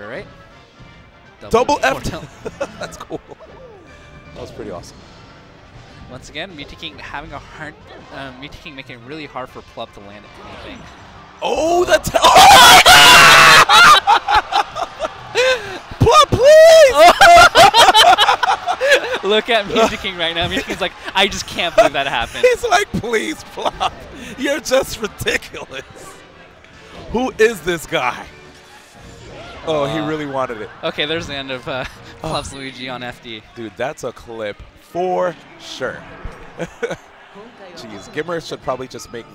Alright. Double F. That's cool. That was pretty awesome. Once again, Mew2King having a hard... Mew2King making it really hard for Plup to land anything. Oh, that's... Oh my God! Plup, please! Look at Mew2King right now. Mew2King's like, I just can't believe that happened. He's like, please, Plup. You're just ridiculous. Who is this guy? Oh, he really wanted it. Okay, there's the end of Plup's Luigi on FD. Dude, that's a clip for sure. Jeez, gimr should probably just make